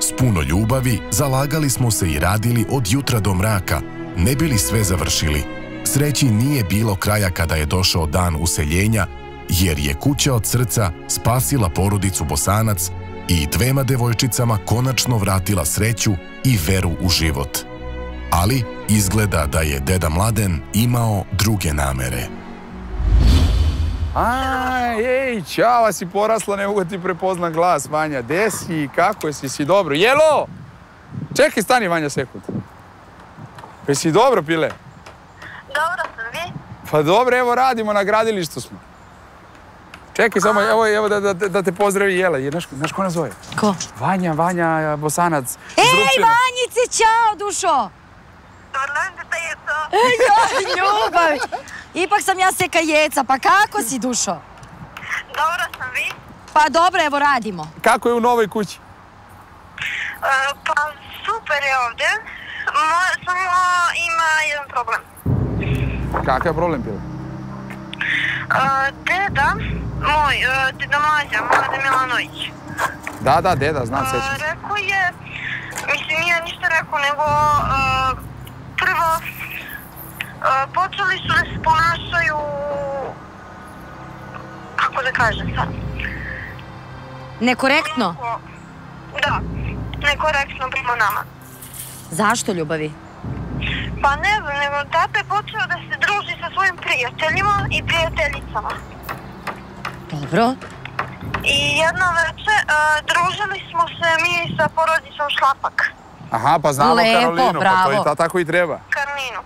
S puno ljubavi zalagali smo se i radili od jutra do mraka, ne bili sve završili. Sreći nije bilo kraja kada je došao dan useljenja, jer je Kuća od srca spasila porodicu Bosanac i dvema devojčicama konačno vratila sreću i veru u život. Ali izgleda da je deda Mladen imao druge namere. Aj, ej, čava si porasla, ne mogu ti prepoznat glas, Vanja. Gde si, kako je, si, si dobro? Jelo! Čekaj, stani, Vanja, sekund. Jesi dobro, Pile? Dobro sam, vi? Pa dobro, evo radimo, na gradilištu smo. Čekaj, samo, evo, evo da, da, da te pozdravi Jela. Znaš, znaš ko nas zove? Ko? Vanja, Vanja, Bosanac. Ej, Vanjice, čao, dušo! Orlandita je to. Joj, ljubav! Ipak sam ja seka jeca, pa kako si, dušo? Dobro sam, vi? Pa dobro, evo radimo. Kako je u novoj kući? E, pa super je ovdje, samo ima jedan problem. Kakav je problem bilo? E, deda, moj, deda Mlađa, Mladen Milanović. Da, da, deda, znam, sećam se. E, rekao je, mislim, nije ništa rekao, nego e, prvo... Počeli su da se ponašaju, kako da kažem sad? Nekorektno? Da, nekorektno prema nama. Zašto, ljubavi? Pa ne znam, nego tata je počeo da se druži sa svojim prijateljima i prijateljicama. Dobro. I jedno veče družili smo se mi sa porodicom Šlapak. Aha, pa znamo Karolinu, pa to i tako i treba. Karolinu.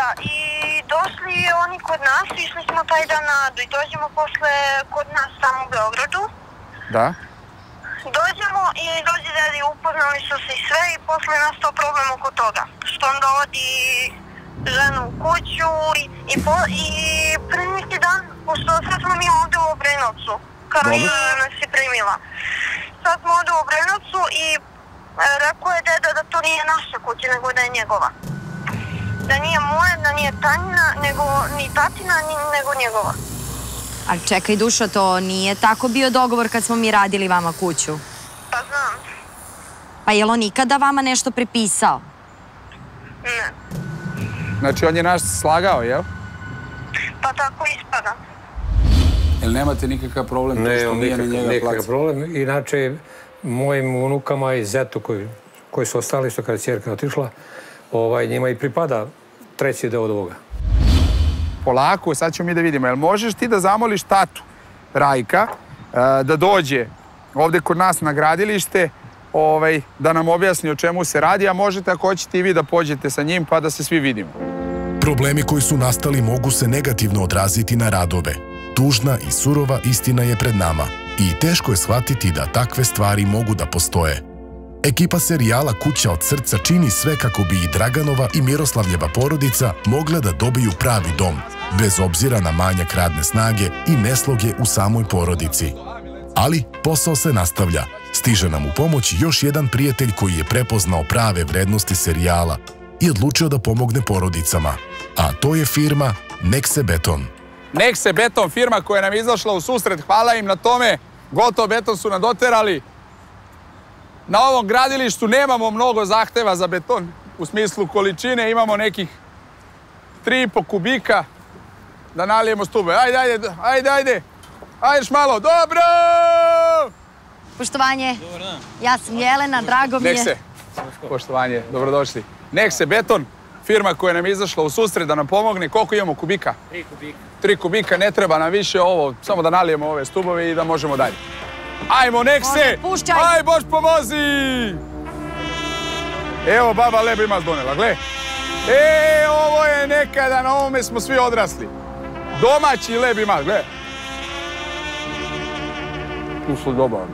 Da, i došli oni kod nas, išli smo taj dan nadu i dođemo posle kod nas tamo u Beogradu. Da. Dođemo i dođe deda i upoznali su se i sve i posle je nastao problem oko toga. Što on dovodi ženu u kuću i, i, i pre neki dan, pošto sad smo mi ovde u Obrenovcu, Karolina nas je primila. Sad smo ovde u Obrenovcu i e, rekao je deda da to nije naša kuća, nego da je njegova. Da nije moja, da nije Tanjina, nego ni tatina, nego njegova. Ali čekaj, dušo, to nije tako bio dogovor kad smo mi radili vama kuću. Pa znam. Pa je li on ikada vama nešto prepisao? Ne. Znači on je naš slagao, jel? Pa tako ispada. Jel nemate nikakav problem? Ne, nikakav problem. Inače, mojim unukama i zetu koji su ostali, što kada je cjerka otišla, njima i pripada treći deo od ovoga. Polako, sad ćemo mi da vidimo. Jel možeš ti da zamoliš tatu Rajka da dođe ovde kod nas na gradilište da nam objasni o čemu se radi, a možete ako hoćete i vi da pođete sa njim pa da se svi vidimo. Problemi koji su nastali mogu se negativno odraziti na radove. Tužna i surova istina je pred nama i teško je shvatiti da takve stvari mogu da postoje. Ekipa serijala Kuća od srca čini sve kako bi i Draganova i Miroslavljeva porodica mogla da dobiju pravi dom, bez obzira na manjak radne snage i nesloge u samoj porodici. Ali posao se nastavlja. Stiže nam u pomoć još jedan prijatelj koji je prepoznao prave vrednosti serijala i odlučio da pomogne porodicama. A to je firma Nexe Beton. Nexe Beton, firma koja nam je izašla u susret, hvala im na tome. Gotov beton su nadoterali. Na ovom gradilištu nemamo mnogo zahteva za beton, u smislu količine, imamo nekih tri i po kubika da nalijemo stube. Ajde, ajde, ajde, ajde, ajde, ajde, šmalo, dobro! Poštovanje, ja sam Jelena, drago mi je. Nexe, poštovanje, dobrodošli. Nexe Beton, firma koja nam je izašla u susret da nam pomogne. Koliko imamo kubika? Tri kubika. Tri kubika, ne treba nam više ovo, samo da nalijemo ove stubove i da možemo dalje. Ajmo, Nexe! Pušćaj! Aj, Bož, pomozi! Evo, baba Leba ima donela, gle. E, ovo je nekada, na ovome smo svi odrasli. Domaći Leba ima, gle. Ušlo doba.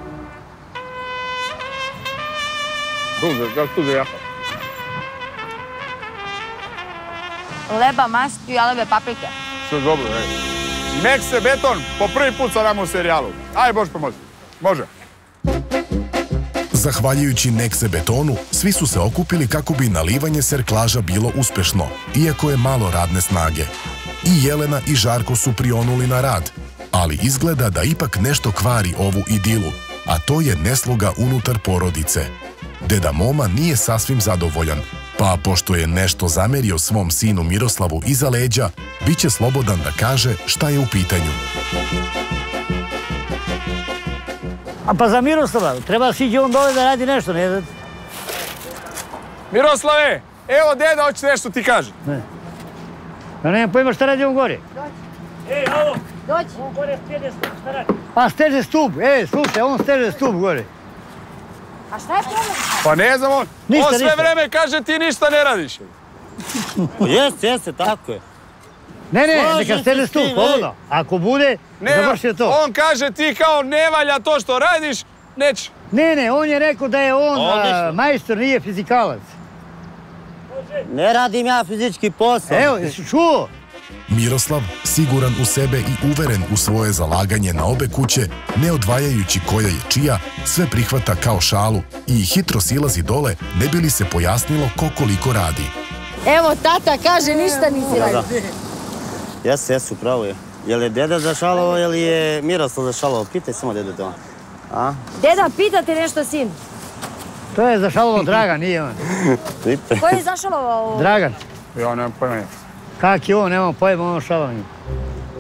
Tude, kako tude jaka. Leba, masti, a lebe paprike. Sve dobro, ej. Nexe Beton, po prvi put sa nama u serijalu. Aj, Bož, pomozi. Može. Zahvaljujući Nexe Betonu, svi su se okupili kako bi nalivanje serklaža bilo uspešno, iako je malo radne snage. I Jelena i Žarko su prionuli na rad, ali izgleda da ipak nešto kvari ovu idilu, a to je nesloga unutar porodice. Deda Moma nije sasvim zadovoljan, pa pošto je nešto zamerio svom sinu Miroslavu iza leđa, bit će slobodan da kaže šta je u pitanju. A pa za Miroslava, treba siđe on dole da radi nešto, ne znam. Miroslave, evo deda, hoće nešto ti kaže. Ne. Ja nemam pojma šta radi on gore. Dođi. E, ovo. Dođi. On gore steže stup, šta radi? Pa steže stup, e, slušaj, on steže stup gore. A šta je problem? Pa ne znam on. Ništa, ništa. On sve vreme kaže ti ništa ne radiš. Jeste, jeste, tako je. Ne, ne, neka steže stup, slobodno. Ako bude, završi to. On kaže ti kao ne valja to što radiš, neće. Ne, ne, on je rekao da je on majstor, nije fizikalac. Ne radim ja fizički posao. Evo, jesi čuo? Miroslav, siguran u sebe i uveren u svoje zalaganje na obe kuće, ne odvajajući koja je čija, sve prihvata kao šalu i hitro silazi dole, ne bi li se pojasnilo ko koliko radi. Evo, tata kaže ništa nisi radi. Jesu, jesu, pravo je. Je li je deda zašalovao ili je Miroslav zašalovao? Pitaj samo deda to. Deda, pita te nešto, sin. To je zašalovao Dragan, nije on. Ko je zašalovao? Dragan. Ja nemam pojma. Kak je on, nemam pojma o šalovanju.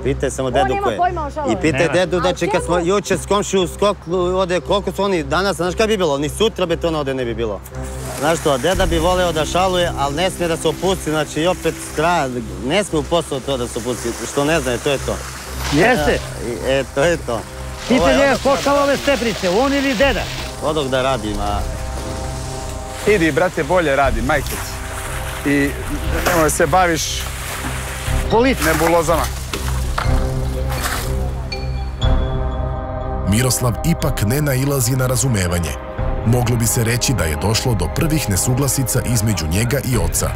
Pitaj samo dedu ko je. I pitaj dedu da će kad smo juče s komšiju skokli, ode koliko su oni danas, znaš kaj bi bilo? Ni sutra betona ode ne bi bilo. Znaš što, deda bi voleo da šaluje, ali ne smije da se opusti, znači i opet kraja, ne smije u posao to da se opusti, što ne znaje, to je to. Jeste? E, to je to. Pitaj njega ko šalove steprice, on ili deda? Odog da radim, a... Idi, brate, bolje radi, majkec. I nemoj se baviš nebulozama. Miroslav ipak ne nailazi na razumevanje. Moglo bi se reći da je došlo do prvih nesuglasica između njega i oca.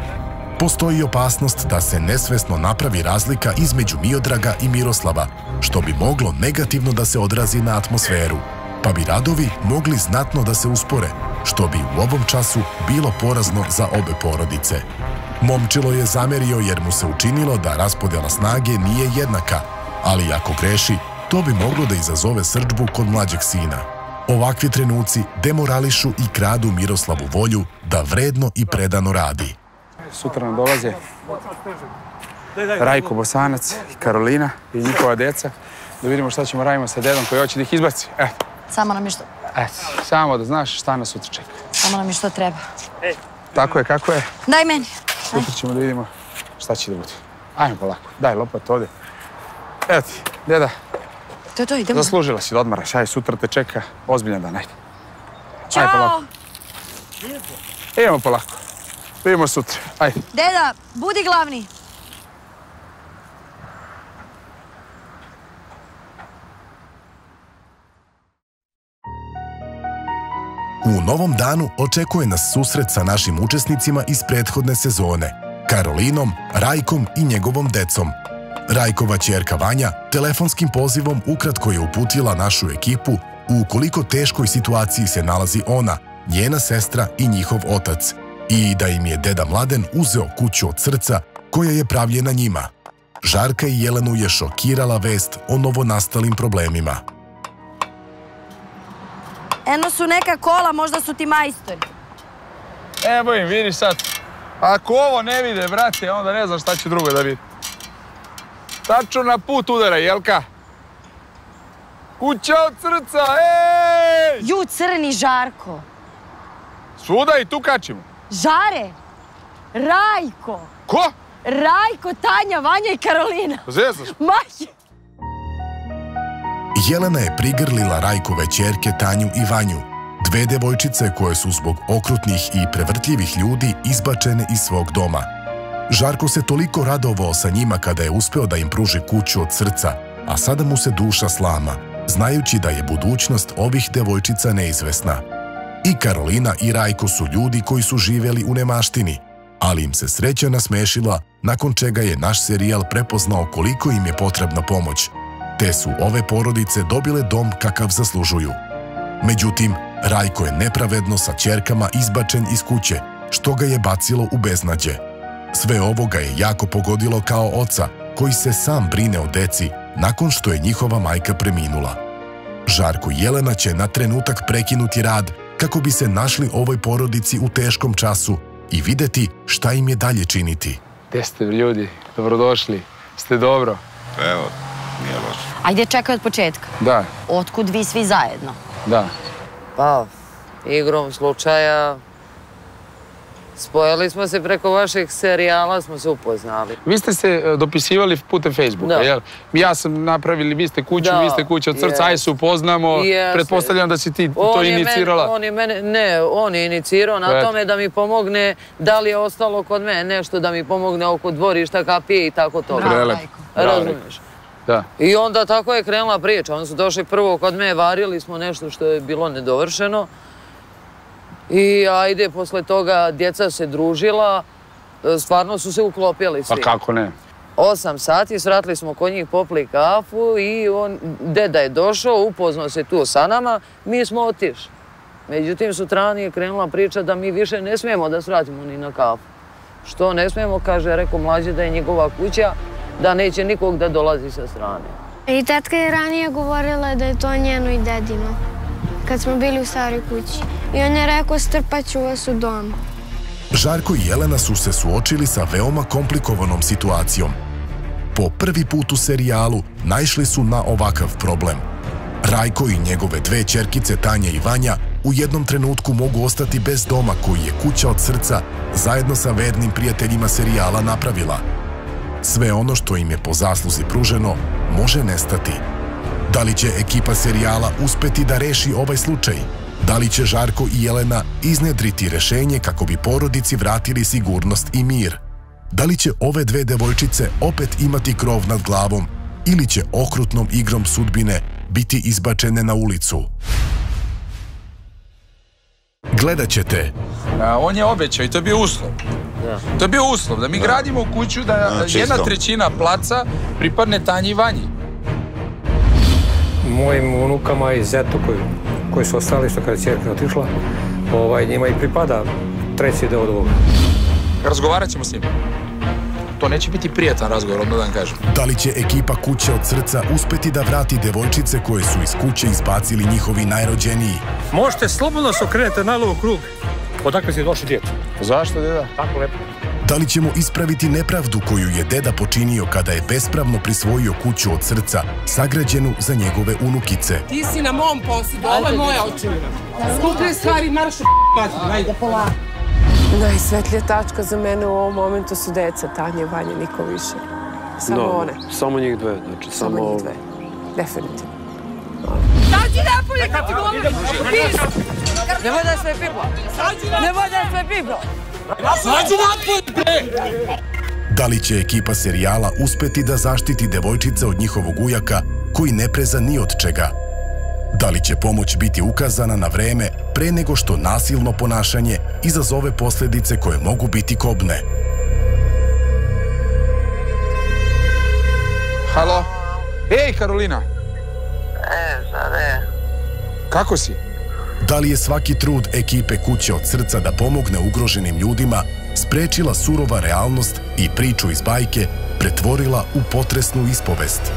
Postoji opasnost da se nesvesno napravi razlika između Miodraga i Miroslava, što bi moglo negativno da se odrazi na atmosferu, pa bi radovi mogli znatno da se uspore, što bi u ovom času bilo porazno za obe porodice. Momčilo je zamerio jer mu se učinilo da raspodela snage nije jednaka, ali ako greši, to bi moglo da izazove srdžbu kod mlađeg sina. Ovakvi trenuci demorališu i kradu Miroslavu volju da vredno i predano radi. Sutra nam dolaze Rajko Bosanec i Karolina i njihova deca. Da vidimo šta ćemo radimo sa dedom koji hoće da ih izbaci. Samo nam je što... Samo da znaš šta nas sutra čeka. Samo nam je što treba. Tako je, kako je? Daj meni. Sutra ćemo da vidimo šta će da bude. Ajmo polako, daj lopat ovde. Evo ti, deda. To je to, idemo. Zaslužila si da odmaraš, aj, sutra te čeka ozbiljan dan, ajde. Ćao! Idemo polako. Vidimo sutra, ajde. Deda, budi glavni. U novom danu očekuje nas susret sa našim učesnicima iz prethodne sezone, Karolinom, Rajkom i njegovom decom. Rajkova ćerka Vanja telefonskim pozivom ukratko je uputila našu ekipu u koliko teškoj situaciji se nalazi ona, njena sestra i njihov otac, i da im je deda Mladen uzeo kuću od srca koja je pravljena njima. Žarka i Jelenu je šokirala vest o novonastalim problemima. Eno su neka kola, možda su ti majstori. Evo im, vidiš sad. Ako ovo ne vide, brate, onda ne znam šta će drugo da vidi. Tačno na put udara, jelka? Kuća od srca, ej! Ju, crni Žarko. Svuda i tu kačimo. Žare, Rajko. Ko? Rajko, Tanja, Vanja i Karolina. Zezaš? Maj! Jelena je prigrlila Rajkove ćerke Tanju i Vanju, dve devojčice koje su zbog okrutnih i prevrtljivih ljudi izbačene iz svog doma. Žarko se toliko radovao sa njima kada je uspeo da im pruži kuću od srca, a sada mu se duša slama, znajući da je budućnost ovih devojčica neizvesna. I Karolina i Rajko su ljudi koji su živeli u nemaštini, ali im se sreća nasmešila, nakon čega je naš serijal prepoznao koliko im je potrebna pomoć, te su ove porodice dobile dom kakav zaslužuju. Međutim, Rajko je nepravedno sa ćerkama izbačen iz kuće, što ga je bacilo u beznađe. Sve ovo ga je jako pogodilo kao oca, koji se sam brine o deci, nakon što je njihova majka preminula. Žarko i Jelena će na trenutak prekinuti rad kako bi se našli ovoj porodici u teškom času i videti šta im je dalje činiti. Gde ste ljudi? Dobrodošli. Ste dobro? Evo, nije loše. Ajde, čekaj od početka. Da. Otkud vi svi zajedno? Da. Pa, igrom slučaja spojili smo se preko vaših serijala, smo se upoznali. Vi ste se dopisivali putem Facebooka, jel? Ja sam napravili, vi ste kuću, vi ste kuća od srca, aj se upoznamo, pretpostavljam da si ti to inicirala. On je mene, ne, on je inicirao na tome da mi pomogne, da li je ostalo kod mene nešto, da mi pomogne oko dvorišta, kapije i tako toga. Razumiješ? I onda tako je krenula priča. Oni su došli prvo kod me, varili smo nešto što je bilo nedovršeno. I ajde, posle toga djeca se družila, stvarno su se uklopili svi. Pa kako ne? Osam sati, svratili smo kod njih, popili kafu i deda je došao, upoznao se tu sa nama, mi smo otišli. Međutim, sutrani je krenula priča da mi više ne smijemo da svratimo ni na kafu. Što ne smijemo, kaže, rekao mlađe da je njegova kuća, da neće nikog da dolazi sa strane. I tetka je ranije govorila da je to njeno i dedino, kad smo bili u staroj kući. I on je rekao, strpat ću vas u dom. Žarko i Jelena su se suočili sa veoma komplikovanom situacijom. Po prvi put u serijalu naišli su na ovakav problem. Rajko i njegove dve ćerkice Tanja i Vanja u jednom trenutku mogu ostati bez doma koji je kuća od srca zajedno sa vernim prijateljima serijala napravila. Sve ono što im je po zasluzi pruženo može nestati. Da li će ekipa serijala uspeti da reši ovaj slučaj? Da li će Žarko i Jelena iznedriti rešenje kako bi porodici vratili sigurnost i mir? Da li će ove dve devojčice opet imati krov nad glavom ili će okrutnom igrom sudbine biti izbačene na ulicu? Gledat ćete. On je obećao i to je bio uslov. To je bio uslov da mi gradimo kuću da jedna trećina placa pripadne Tanji i Vanji. Mojim unukama i zetu koji su ostali, što kada je crkva otišla, njima i pripada treći deo od ovoga. Razgovarat ćemo s njima. To neće biti prijatan razgovor, odmah da vam kažem. Da li će ekipa Kuća od srca uspeti da vrati devojčice koje su iz kuće izbacili njihovi najrođeniji? Možete slobodno se okrenete najlovo krug. Odakle si došli, djeta? Zašto, djeda? Tako lepo. Da li ćemo ispraviti nepravdu koju je deda počinio kada je bespravno prisvojio kuću od srca, sagrađenu za njegove unukice? Ti si na mom posjedu, ovo je moja očevina. Skuplje stvari, marš u p***u, ajde. Najsvetlija tačka za mene u ovom momentu su deca, Tanje, Vanje, niko više. Samo one. Samo njih dve, znači samo... Samo njih dve, definitivno. Sađi napolje, kad ti govorim, piš! Nemoj da je sve pipla! Nemoj da je sve pipla! Da li će ekipa serijala uspeti da zaštiti devojčica od njihovog ujaka koji ne preza ni od čega? Da li će pomoć biti ukazana na vreme pre nego što nasilno ponašanje izazove posljedice koje mogu biti kobne? Halo? Ej, Karolina! E, zade. Kako si? Da li je svaki trud ekipe Kuće od srca da pomogne ugroženim ljudima sprečila surova realnost i priču iz bajke pretvorila u potresnu ispovest?